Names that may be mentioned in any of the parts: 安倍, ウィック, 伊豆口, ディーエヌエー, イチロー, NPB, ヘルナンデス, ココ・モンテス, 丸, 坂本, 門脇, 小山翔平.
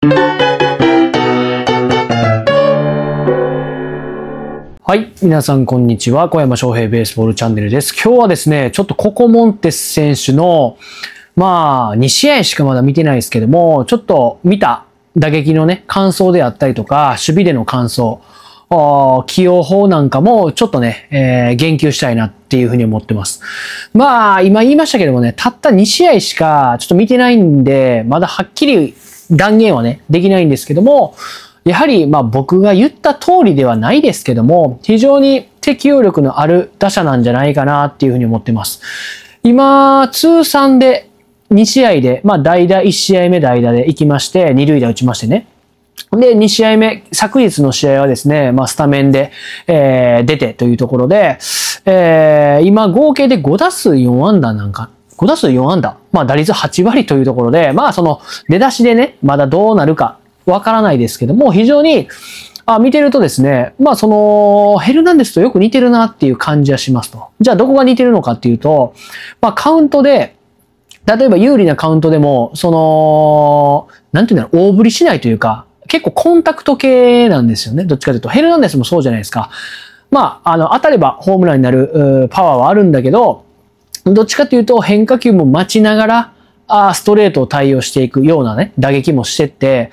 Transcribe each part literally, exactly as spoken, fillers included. はい。皆さん、こんにちは。小山翔平ベースボールチャンネルです。今日はですね、ちょっとココ・モンテス選手の、まあ、に試合しかまだ見てないですけども、ちょっと見た打撃のね、感想であったりとか、守備での感想、起用法なんかも、ちょっとね、えー、言及したいなっていうふうに思ってます。まあ、今言いましたけどもね、たったに試合しかちょっと見てないんで、まだはっきり断言はね、できないんですけども、やはり、まあ僕が言った通りではないですけども、非常に適応力のある打者なんじゃないかなっていうふうに思ってます。今、通算でに試合で、まあ代打いち試合目代打で行きまして、に塁打打ちましてね。で、に試合目、昨日の試合はですね、まあスタメンで、えー、出てというところで、えー、今合計でご打数よん安打なんか、ご打数よん安打。まあ打率はち割というところで、まあその出だしでね、まだどうなるか。わからないですけども、非常に、あ、見てるとですね、まあその、ヘルナンデスとよく似てるなっていう感じはしますと。じゃあどこが似てるのかっていうと、まあカウントで、例えば有利なカウントでも、その、なんていうんだろう、大振りしないというか、結構コンタクト系なんですよね。どっちかというと、ヘルナンデスもそうじゃないですか。まあ、あの、当たればホームランになるパワーはあるんだけど、どっちかというと変化球も待ちながら、あストレートを対応していくようなね、打撃もしてって、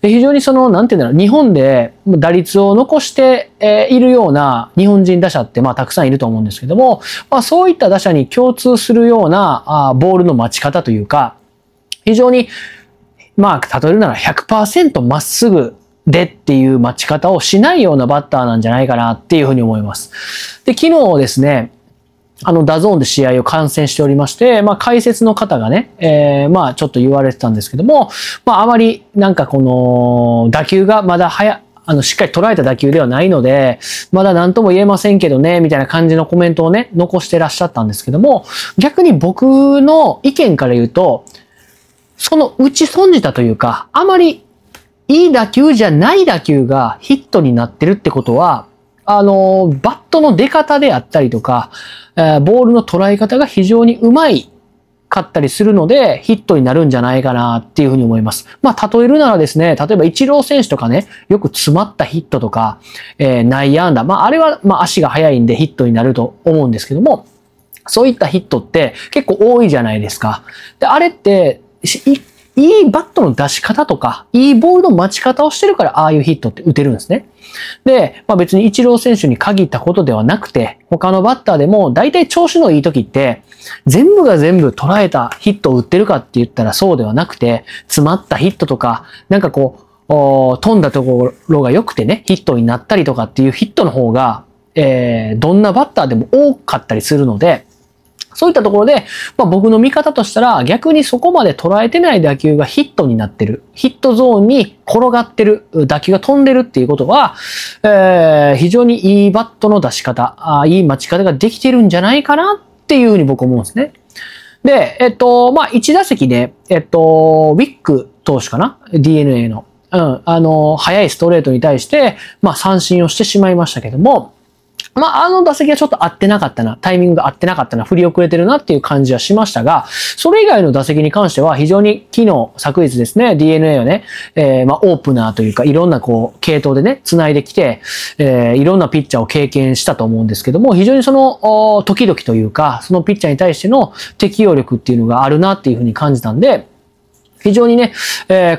で非常にその、なんて言うんだろう、日本で打率を残しているような日本人打者って、まあ、たくさんいると思うんですけども、まあ、そういった打者に共通するようなボールの待ち方というか、非常に、まあ、例えるなら ひゃくパーセント まっすぐでっていう待ち方をしないようなバッターなんじゃないかなっていうふうに思います。で、昨日ですね、あの、ダゾーンで試合を観戦しておりまして、まあ、解説の方がね、えー、まあ、ちょっと言われてたんですけども、まあ、あまり、なんかこの、打球がまだ早、あの、しっかり捉えた打球ではないので、まだ何とも言えませんけどね、みたいな感じのコメントをね、残してらっしゃったんですけども、逆に僕の意見から言うと、その打ち損じたというか、あまりいい打球じゃない打球がヒットになってるってことは、あの、バットの出方であったりとか、えー、ボールの捉え方が非常にうまいかったりするので、ヒットになるんじゃないかなっていうふうに思います。まあ、例えるならですね、例えばイチロー選手とかね、よく詰まったヒットとか、えー、内野安打。まあ、あれは、まあ、足が速いんでヒットになると思うんですけども、そういったヒットって結構多いじゃないですか。で、あれって、いいバットの出し方とか、いいボールの待ち方をしてるから、ああいうヒットって打てるんですね。で、まあ別にイチロー選手に限ったことではなくて、他のバッターでも大体調子のいい時って、全部が全部捉えたヒットを打ってるかって言ったらそうではなくて、詰まったヒットとか、なんかこう、飛んだところが良くてね、ヒットになったりとかっていうヒットの方が、えー、どんなバッターでも多かったりするので、そういったところで、まあ、僕の見方としたら逆にそこまで捉えてない打球がヒットになってる。ヒットゾーンに転がってる。打球が飛んでるっていうことは、えー、非常にいいバットの出し方、あいい待ち方ができてるんじゃないかなっていうふうに僕思うんですね。で、えっと、まあ、いち打席で、えっと、ウィック投手かな ?ディーエヌエー の。うん、あの、速いストレートに対して、まあ、三振をしてしまいましたけども、まあ、あの打席はちょっと合ってなかったな、タイミングが合ってなかったな、振り遅れてるなっていう感じはしましたが、それ以外の打席に関しては非常に昨日、昨日ですね、ディーエヌエー をね、えー、まあ、オープナーというか、いろんなこう、系統でね、繋いできて、えー、いろんなピッチャーを経験したと思うんですけども、非常にその、時々というか、そのピッチャーに対しての適応力っていうのがあるなっていうふうに感じたんで、非常にね、え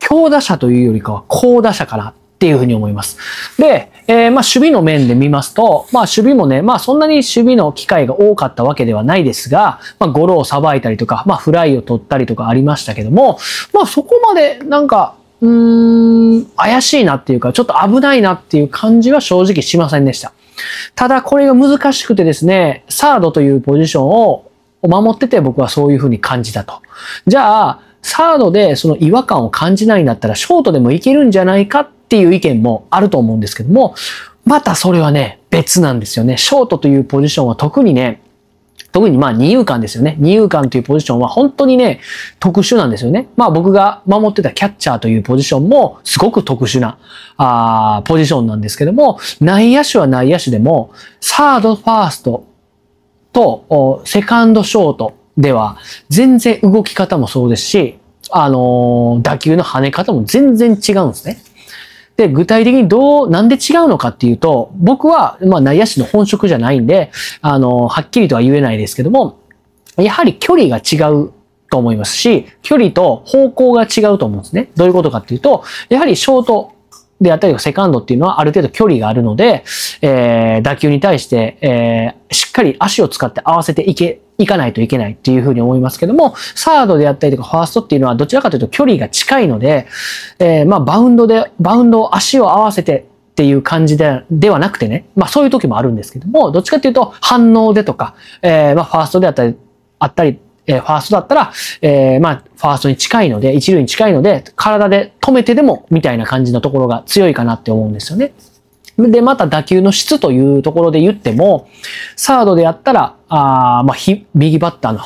ー、強打者というよりかは、好打者かな。っていうふうに思います。で、えー、まあ、守備の面で見ますと、まあ、守備もね、まあ、そんなに守備の機会が多かったわけではないですが、まあ、ゴロをさばいたりとか、まあ、フライを取ったりとかありましたけども、まあ、そこまで、なんか、うーん、怪しいなっていうか、ちょっと危ないなっていう感じは正直しませんでした。ただ、これが難しくてですね、サードというポジションを守ってて、僕はそういうふうに感じたと。じゃあ、サードでその違和感を感じないんだったら、ショートでもいけるんじゃないかっていう意見もあると思うんですけども、またそれはね、別なんですよね。ショートというポジションは特にね、特にまあ二遊間ですよね。二遊間というポジションは本当にね、特殊なんですよね。まあ僕が守ってたキャッチャーというポジションもすごく特殊な、あー、ポジションなんですけども、内野手は内野手でも、サード、ファーストと、セカンド、ショートでは全然動き方もそうですし、あのー、打球の跳ね方も全然違うんですね。で、具体的にどう、なんで違うのかっていうと、僕は、まあ内野手の本職じゃないんで、あのー、はっきりとは言えないですけども、やはり距離が違うと思いますし、距離と方向が違うと思うんですね。どういうことかっていうと、やはりショートであったりとかセカンドっていうのはある程度距離があるので、えー、打球に対して、えー、しっかり足を使って合わせていけ、いかないといけないっていうふうに思いますけども、サードであったりとかファーストっていうのはどちらかというと距離が近いので、えー、まあバウンドで、バウンドを足を合わせてっていう感じで、ではなくてね、まあそういう時もあるんですけども、どっちかっていうと反応でとか、えー、まあファーストであったり、あったり、えー、ファーストだったら、えー、まあ、ファーストに近いので、一塁に近いので、体で止めてでも、みたいな感じのところが強いかなって思うんですよね。で、また打球の質というところで言っても、サードでやったら、あまあ、右バッターの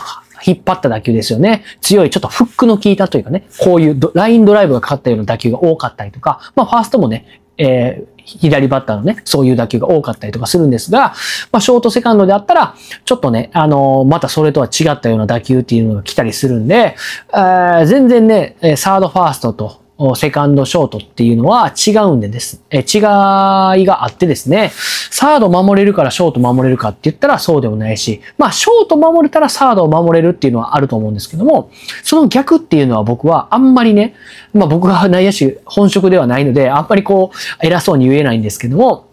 引っ張った打球ですよね。強い、ちょっとフックの効いたというかね、こういうラインドライブがかかったような打球が多かったりとか、まあ、ファーストもね、えー、左バッターのね、そういう打球が多かったりとかするんですが、まあ、ショートセカンドであったら、ちょっとね、あのー、またそれとは違ったような打球っていうのが来たりするんで、えー、全然ね、サードファーストとセカンドショートっていうのは違うんでです、えー、違いがあってですね、サード守れるからショート守れるかって言ったらそうでもないし、まあ、ショート守れたらサードを守れるっていうのはあると思うんですけども、その逆っていうのは僕はあんまりね、まあ僕が内野手本職ではないので、あんまりこう、偉そうに言えないんですけども、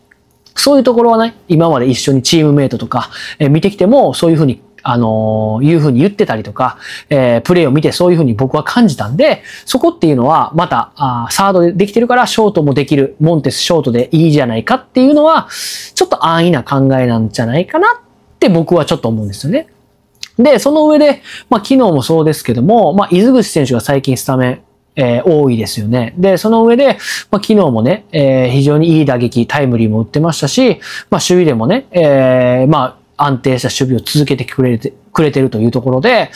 そういうところはね、今まで一緒にチームメイトとか、えー、見てきても、そういうふうに、あのー、いうふうに言ってたりとか、えー、プレーを見てそういうふうに僕は感じたんで、そこっていうのはまた、あー、サードでできてるからショートもできる、モンテスショートでいいじゃないかっていうのは、ちょっと安易な考えなんじゃないかなって僕はちょっと思うんですよね。で、その上で、まあ昨日もそうですけども、まあ伊豆口選手が最近スタメン、えー、多いですよね。で、その上で、まあ、昨日もね、えー、非常にいい打撃、タイムリーも打ってましたし、まあ守備でもね、えー、まあ、安定した守備を続けてくれて、くれてるというところで、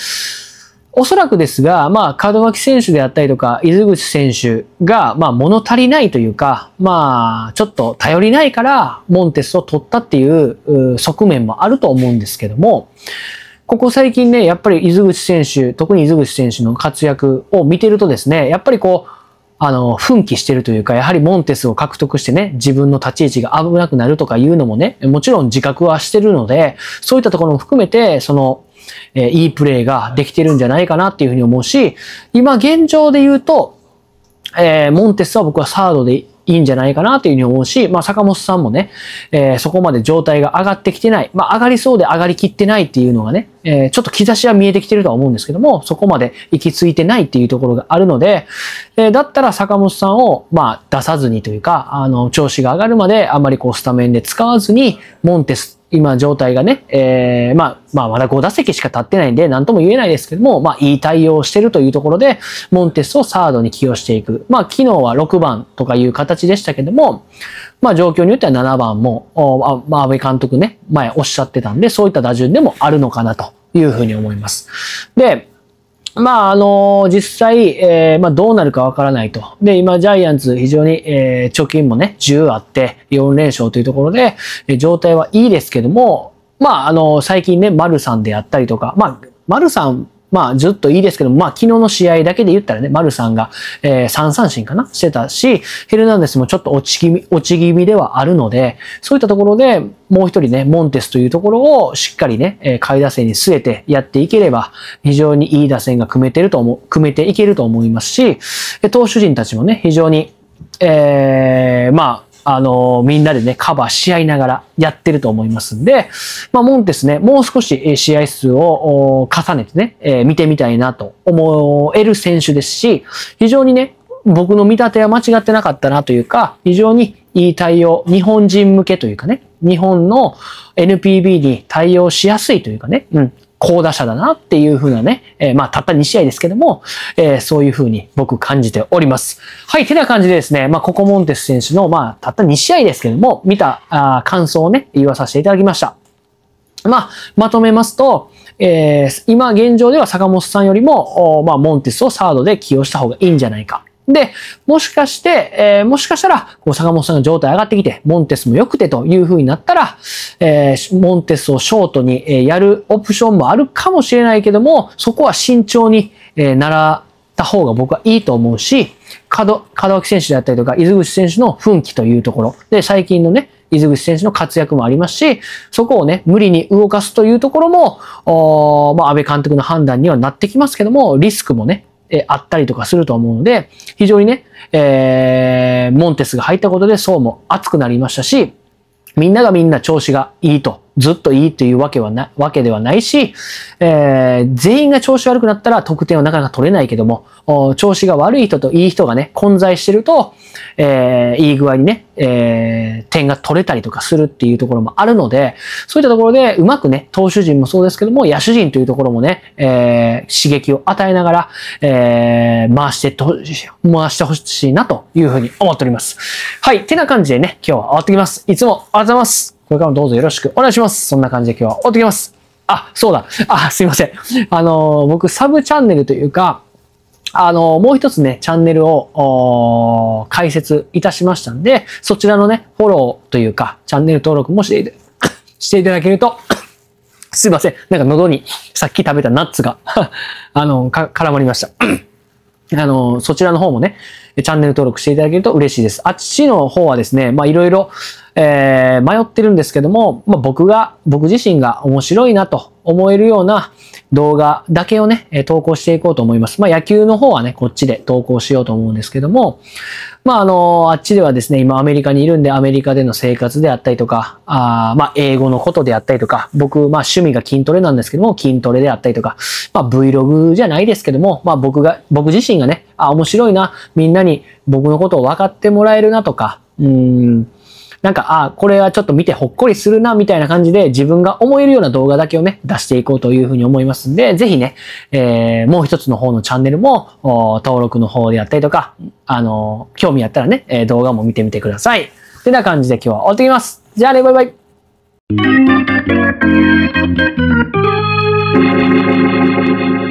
おそらくですが、まあ、門脇選手であったりとか、伊豆口選手が、まあ、物足りないというか、まあ、ちょっと頼りないから、モンテスを取ったっていう側面もあると思うんですけども、ここ最近ね、やっぱり伊豆口選手、特に伊豆口選手の活躍を見てるとですね、やっぱりこう、あの、奮起してるというか、やはりモンテスを獲得してね、自分の立ち位置が危なくなるとかいうのもね、もちろん自覚はしてるので、そういったところも含めて、その、えー、いいプレーができてるんじゃないかなっていうふうに思うし、今現状で言うと、えー、モンテスは僕はサードでいいんじゃないかなというふうに思うし、まあ坂本さんもね、えー、そこまで状態が上がってきてない、まあ上がりそうで上がりきってないっていうのがね、えー、ちょっと兆しは見えてきてるとは思うんですけども、そこまで行き着いてないっていうところがあるので、えー、だったら坂本さんをまあ出さずにというか、あの、調子が上がるまであまりこうスタメンで使わずに、モンテス、今状態がね、えー、まあ、まあまだご打席しか経ってないんで何とも言えないですけども、まあいい対応をしてるというところで、モンテスをサードに起用していく。まあ昨日はろくばんとかいう形でしたけども、まあ状況によってはななばんも、あまあ安倍監督ね、前おっしゃってたんで、そういった打順でもあるのかなというふうに思います。で、まあ、あの、実際、えー、まあ、どうなるかわからないと。で、今、ジャイアンツ、非常に、えー、貯金もね、じゅうあって、よんれんしょうというところで、状態はいいですけども、まあ、あの、最近ね、丸さんであったりとか、まあ、丸さん、まあ、ずっといいですけども、まあ、昨日の試合だけで言ったらね、丸さんが、えー、さんさんしんかなしてたし、ヘルナンデスもちょっと落ち気味、落ち気味ではあるので、そういったところで、もう一人ね、モンテスというところをしっかりね、えー、下位打線に据えてやっていければ、非常にいい打線が組めてると思う、組めていけると思いますし、投手陣たちもね、非常に、えー、まあ、あのー、みんなでね、カバーし合いながらやってると思いますんで、まあ、モンテスね、もう少し試合数を重ねてね、えー、見てみたいなと思える選手ですし、非常にね、僕の見立ては間違ってなかったなというか、非常にいい対応、日本人向けというかね、日本の エヌピービー に対応しやすいというかね、うん、好打者だなっていうふうなね、えー、まあ、たったにしあいですけども、えー、そういうふうに僕感じております。はい、てな感じでですね、まあ、ココモンテス選手の、まあ、たったにしあいですけども、見たあ感想をね、言わさせていただきました。まあ、まとめますと、えー、今現状では坂本さんよりも、まあ、モンテスをサードで起用した方がいいんじゃないか。で、もしかして、えー、もしかしたら、こう、坂本さんの状態上がってきて、モンテスも良くてという風になったら、えー、モンテスをショートに、えー、やるオプションもあるかもしれないけども、そこは慎重に、えー、なら、た方が僕はいいと思うし、門脇選手であったりとか、伊豆口選手の奮起というところで、最近のね、伊豆口選手の活躍もありますし、そこをね、無理に動かすというところも、まあ、安倍監督の判断にはなってきますけども、リスクもね、えー、あったりとかすると思うので、非常にね、えー、モンテスが入ったことで層も厚くなりましたし、みんながみんな調子がいいと、ずっといいというわけはな、わけではないし、えー、全員が調子悪くなったら得点はなかなか取れないけども、調子が悪い人といい人がね、混在してると、えー、いい具合にね、えー、点が取れたりとかするっていうところもあるので、そういったところでうまくね、投手陣もそうですけども、野手陣というところもね、えー、刺激を与えながら、えー、回してと、回してほしいなというふうに思っております。はい。てな感じでね、今日は終わってきます。いつもありがとうございます。これからもどうぞよろしくお願いします。そんな感じで今日は終わってきます。あ、そうだ。あ、すいません。あのー、僕、サブチャンネルというか、あのー、もう一つね、チャンネルを、開設いたしましたんで、そちらのね、フォローというか、チャンネル登録もして、していただけると、すいません。なんか喉にさっき食べたナッツが、あのー、か、絡まりました。あの、そちらの方もね、チャンネル登録していただけると嬉しいです。あっちの方はですね、まあいろいろ、えー、迷ってるんですけども、まあ僕が、僕自身が面白いなと思えるような動画だけをね、投稿していこうと思います。まあ野球の方はね、こっちで投稿しようと思うんですけども、まああの、あっちではですね、今アメリカにいるんで、アメリカでの生活であったりとか、あまあ英語のことであったりとか、僕、まあ趣味が筋トレなんですけども、筋トレであったりとか、まあ Vlog じゃないですけども、まあ僕が、僕自身がね、あ、面白いな、みんなに僕のことを分かってもらえるなとか、うーん、なんか、あ、これはちょっと見てほっこりするな、みたいな感じで自分が思えるような動画だけをね、出していこうというふうに思いますんで、ぜひね、えー、もう一つの方のチャンネルも、登録の方であったりとか、あのー、興味あったらね、えー、動画も見てみてください。ってな感じで今日は終わってきます。じゃあね、バイバイ。